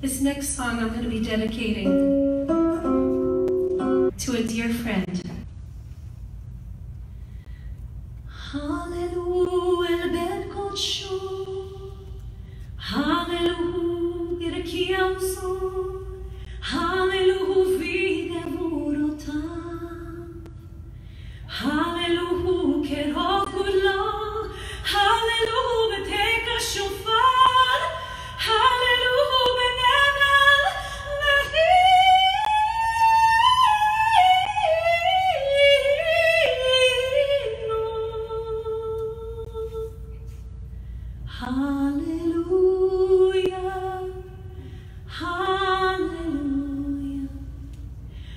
This next song I'm going to be dedicating to a dear friend. Hallelujah,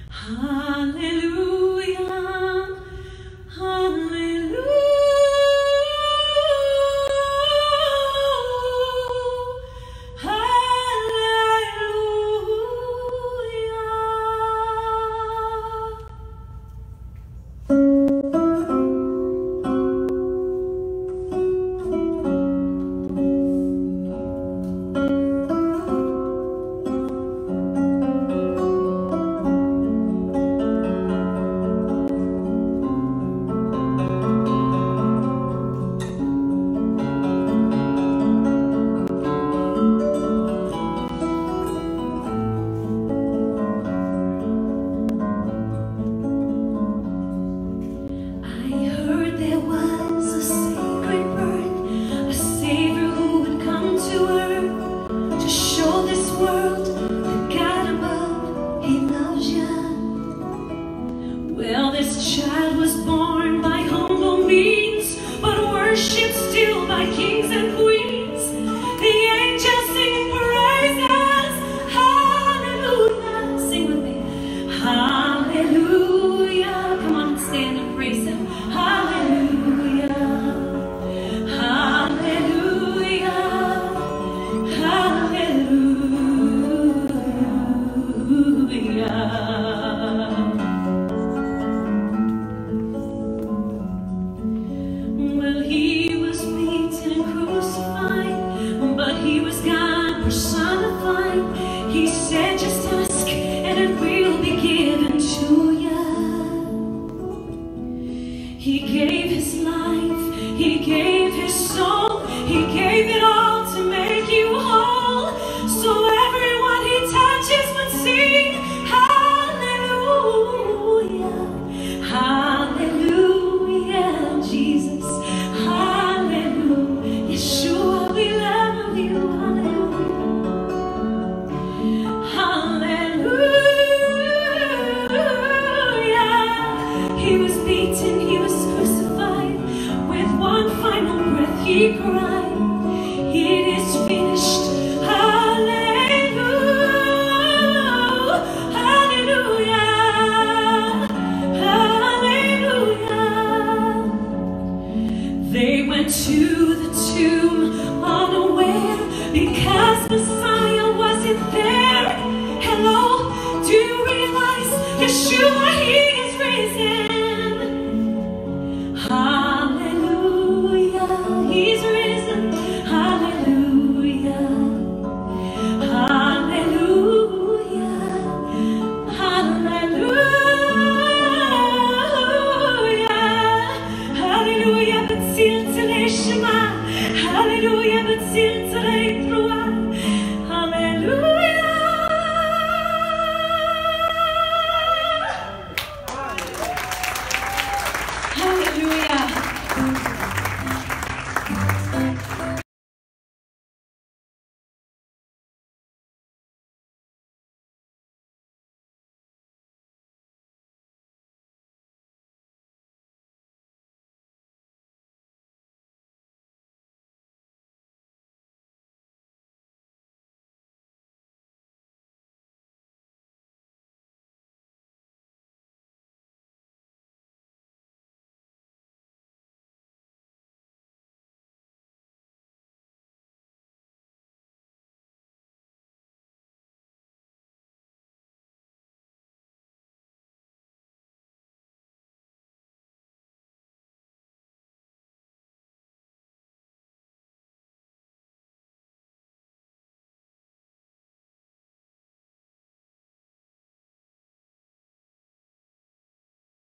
hallelujah, hallelujah, hallelujah, hallelujah. This child was born by humble means, but worshipped still by kings and queens. The angels sing praises, hallelujah. Sing with me, hallelujah. Come on, stand and praise Him, hallelujah, hallelujah, hallelujah. He was God personified. He said, just ask.